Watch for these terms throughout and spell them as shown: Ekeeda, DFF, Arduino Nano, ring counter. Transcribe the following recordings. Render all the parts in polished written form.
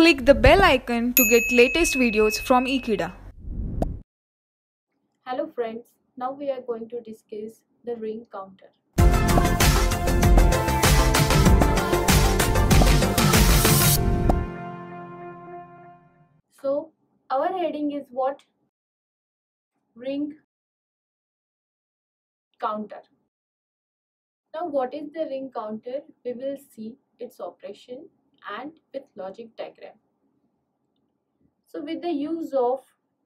Click the bell icon to get latest videos from Ekeeda. Hello friends, now we are going to discuss the ring counter. So our heading is what? Ring counter. Now what is the ring counter? We will see its operation and with logic diagram. So with the use of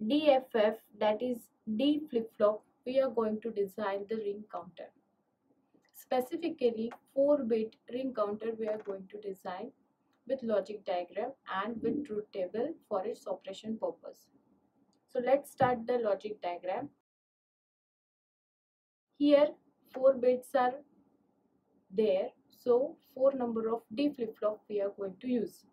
DFF, that is D flip-flop, we are going to design the ring counter. Specifically 4-bit ring counter we are going to design with logic diagram and with truth table for its operation purpose. So let's start the logic diagram. Here 4 bits are there, so 4 number of D flip-flop we are going to use.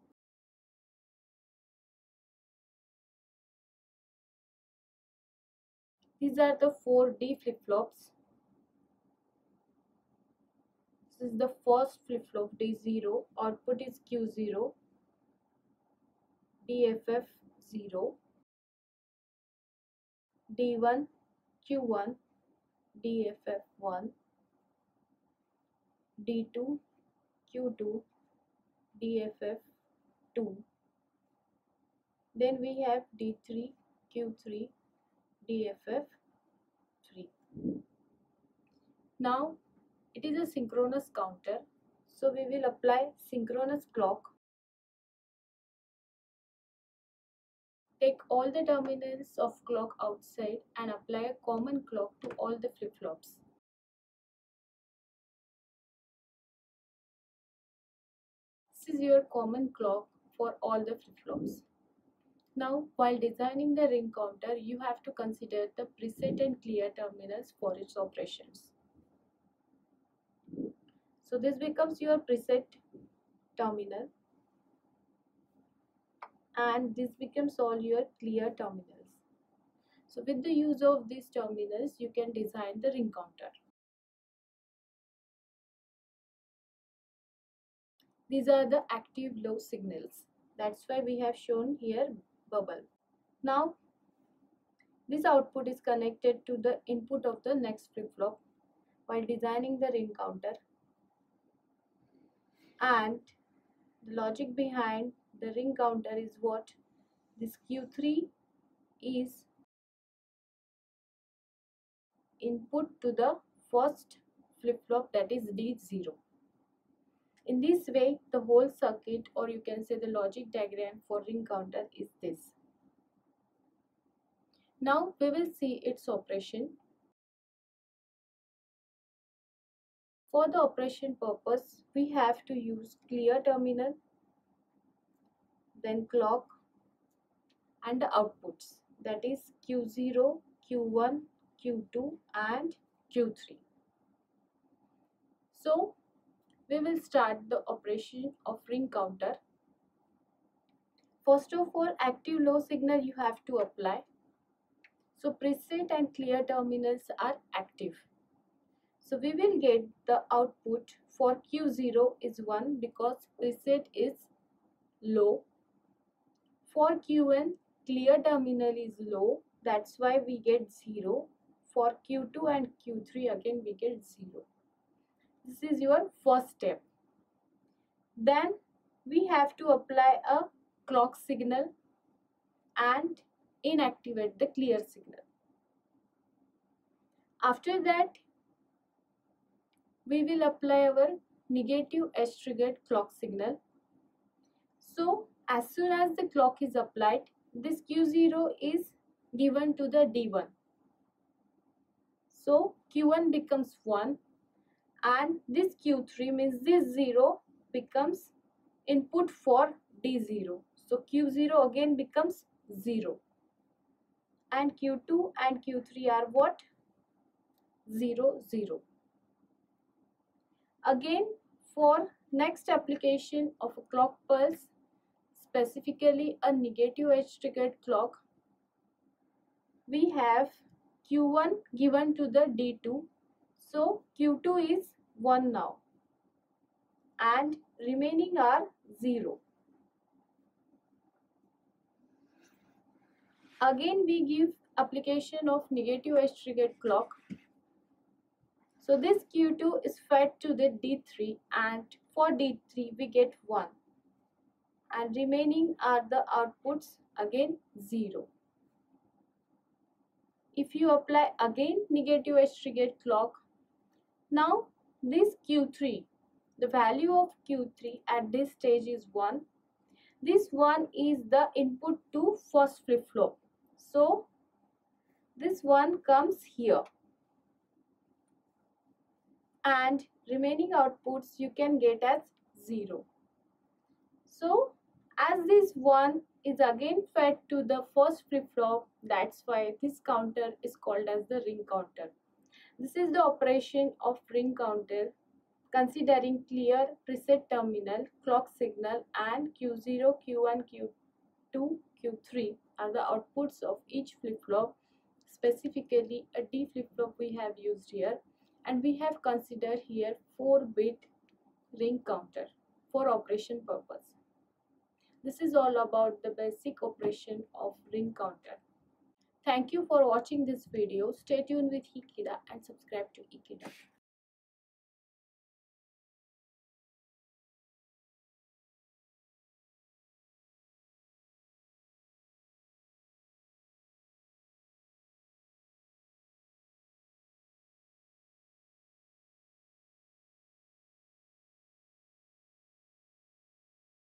These are the 4 D flip-flops. This is the first flip-flop D0, output is Q0, DFF 0, D1, Q1, DFF 1, D2, Q2, DFF 2. Then we have D3, Q3, DFF 3. Now it is a synchronous counter, so we will apply synchronous clock. Take all the terminals of clock outside and apply a common clock to all the flip-flops. This is your common clock for all the flip-flops. Now while designing the ring counter, you have to consider the preset and clear terminals for its operations. So this becomes your preset terminal and this becomes all your clear terminals. So with the use of these terminals, you can design the ring counter. These are the active low signals. That's why we have shown here bubble. Now this output is connected to the input of the next flip-flop while designing the ring counter. And the logic behind the ring counter is what? This Q3 is input to the first flip-flop, that is D0. In this way, the whole circuit, or you can say the logic diagram for ring counter is this. Now we will see its operation. For the operation purpose, we have to use clear terminal, then clock and the outputs, that is Q0, Q1, Q2 and Q3. So we will start the operation of ring counter. First of all, active low signal you have to apply. So preset and clear terminals are active. So we will get the output for Q0 is 1 because preset is low. For Q1, clear terminal is low, that's why we get 0. For Q2 and Q3 again we get 0. This is your first step. Then we have to apply a clock signal and inactivate the clear signal. After that, we will apply our negative edge triggered clock signal. So as soon as the clock is applied, this Q0 is given to the D1. So Q1 becomes 1 and this Q3 means this 0 becomes input for D0. So Q0 again becomes 0 and Q2 and Q3 are what? 0, 0. Again, for next application of a clock pulse, specifically a negative edge triggered clock, we have Q1 given to the D2. So Q2 is 1 now and remaining are 0. Again we give application of negative edge triggered clock. So this Q2 is fed to the D3, and for D3 we get 1, and remaining are the outputs, again 0. If you apply again negative edge triggered clock, now this Q3, the value of Q3 at this stage is 1. This 1 is the input to first flip-flop. So this 1 comes here. And remaining outputs you can get as 0. So as this 1 is again fed to the first flip-flop, that's why this counter is called as the ring counter. This is the operation of ring counter, considering clear preset terminal, clock signal, and Q0, Q1, Q2, Q3 are the outputs of each flip-flop. Specifically, a D flip-flop we have used here, and we have considered here 4-bit ring counter for operation purpose. This is all about the basic operation of ring counter. Thank you for watching this video. Stay tuned with Ekeeda and subscribe to Ekeeda.